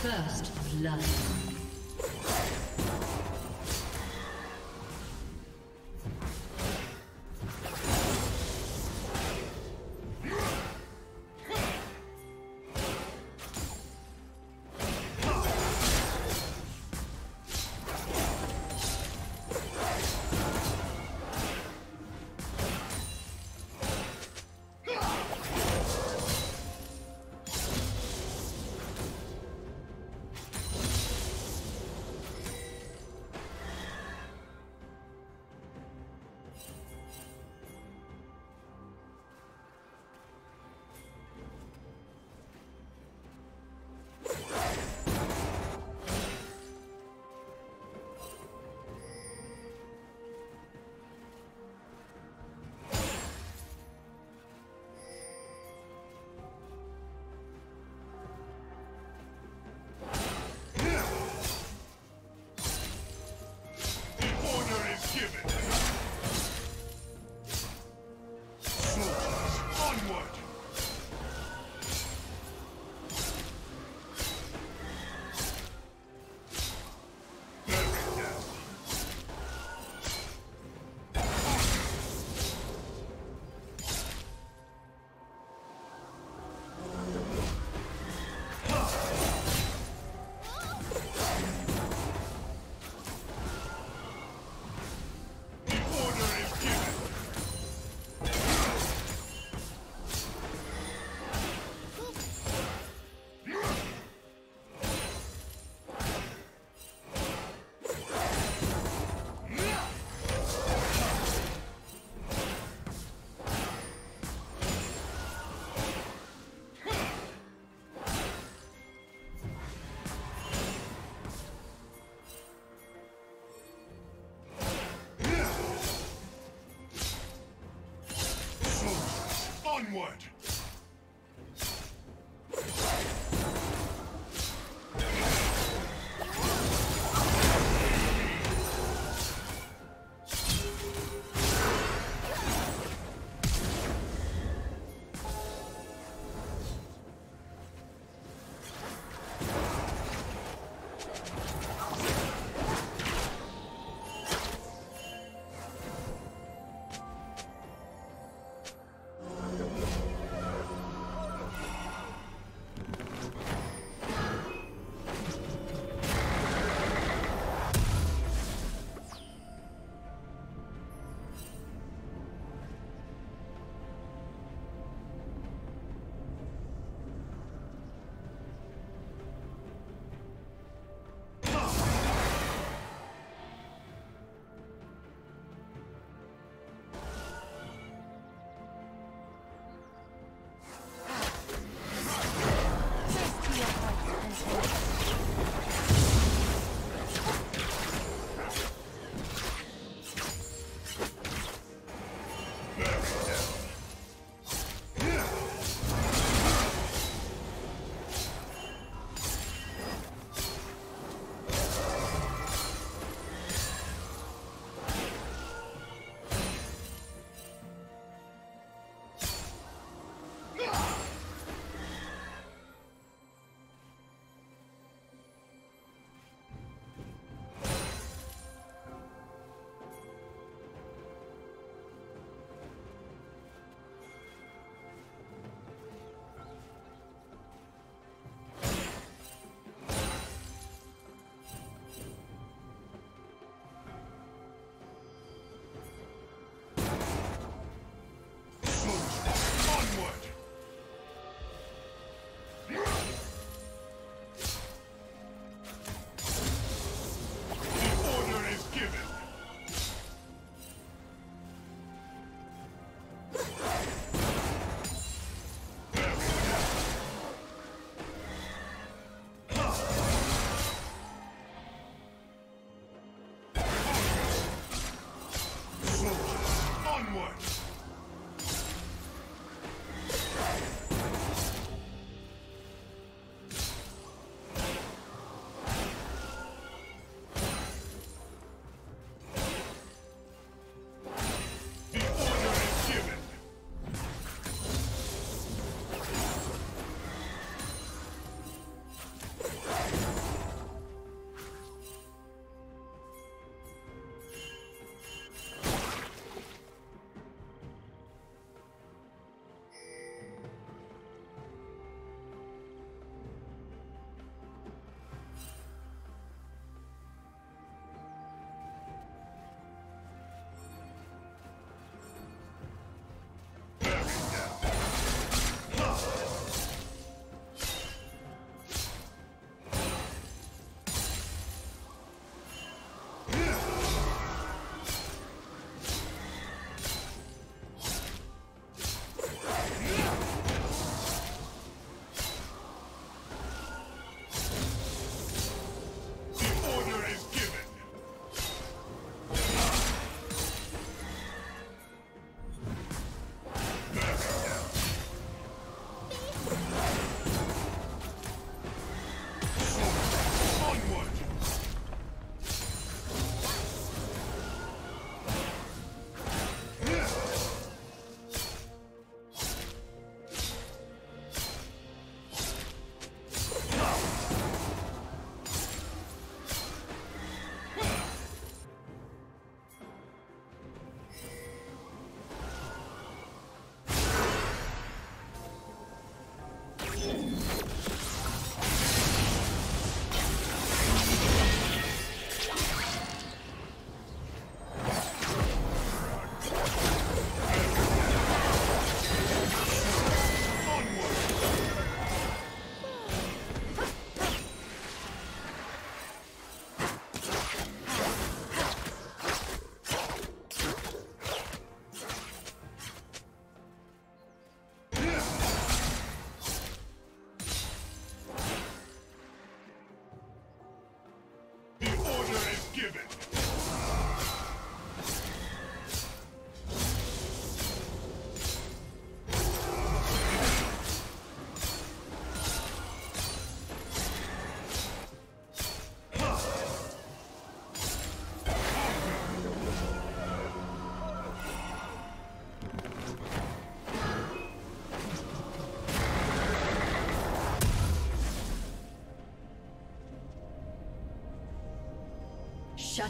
First blood. Onward!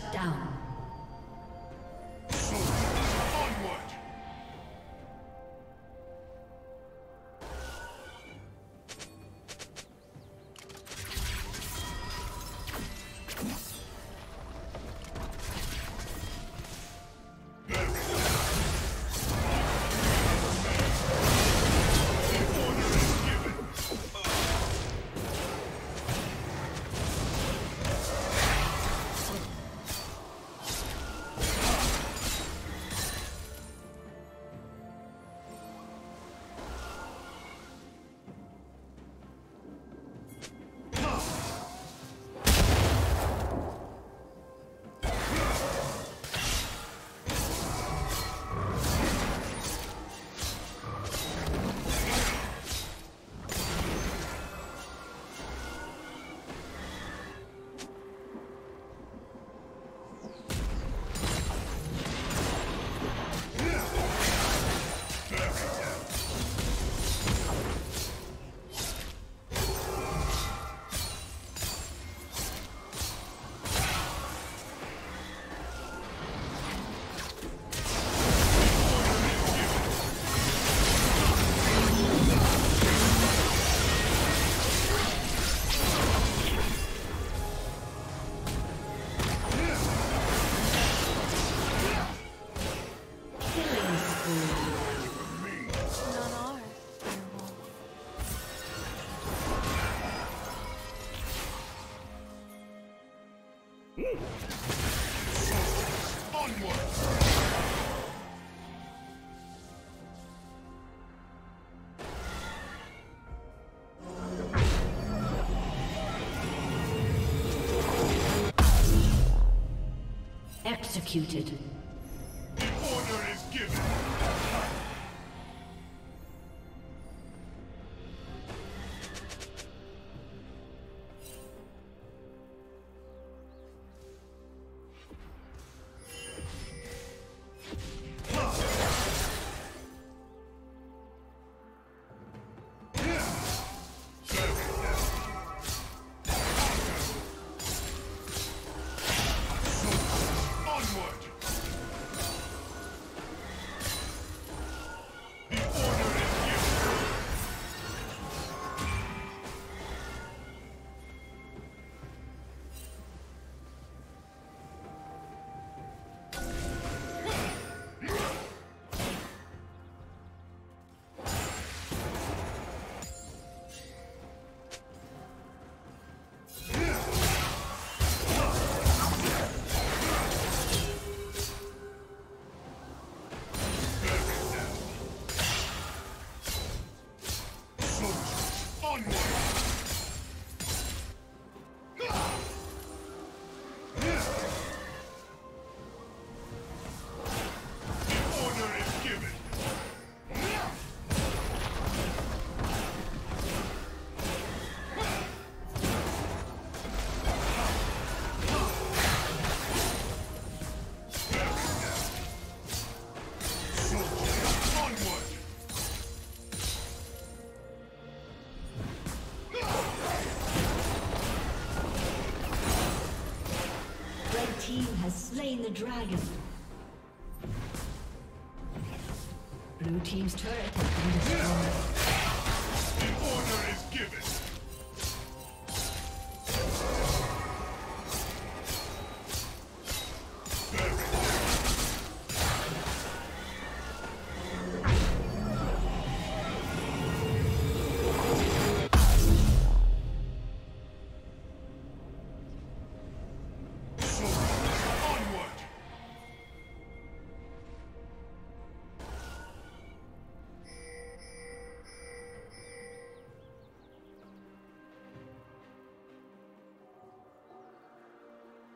Shut down. Executed. The order is given. The dragon. Blue team's turret has been destroyed. The order is given.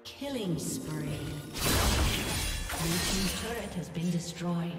Killing spree. Blue team's turret has been destroyed.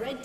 Red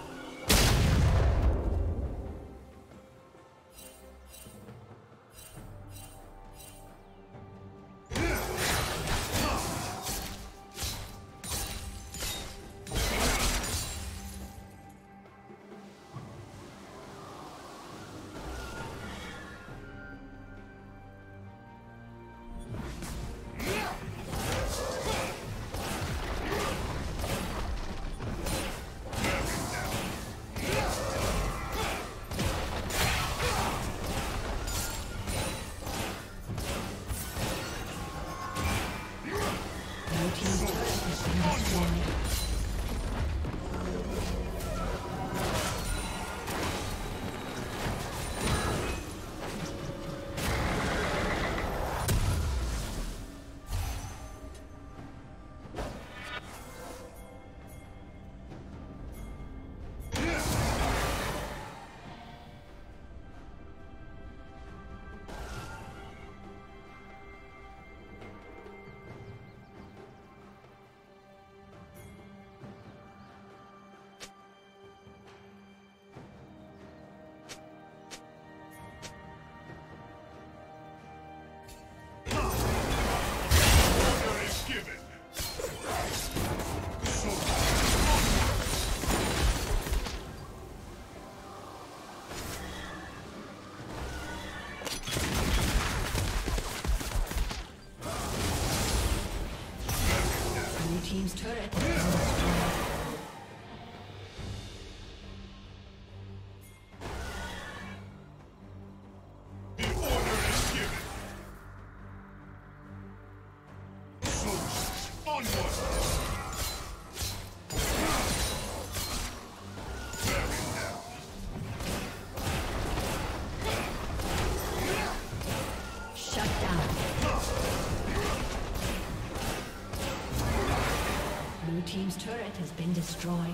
Team's turret. Team's turret has been destroyed.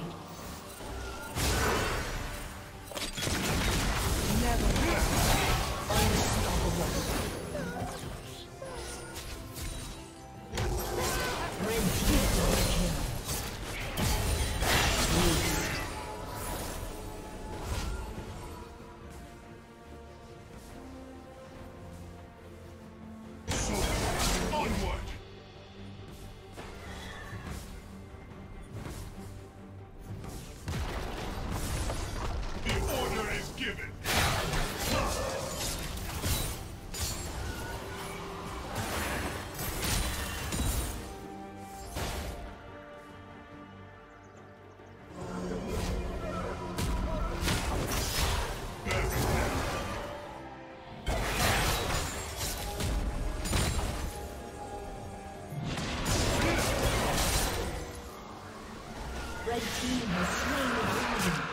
The team has slain the dragon.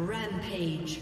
Rampage.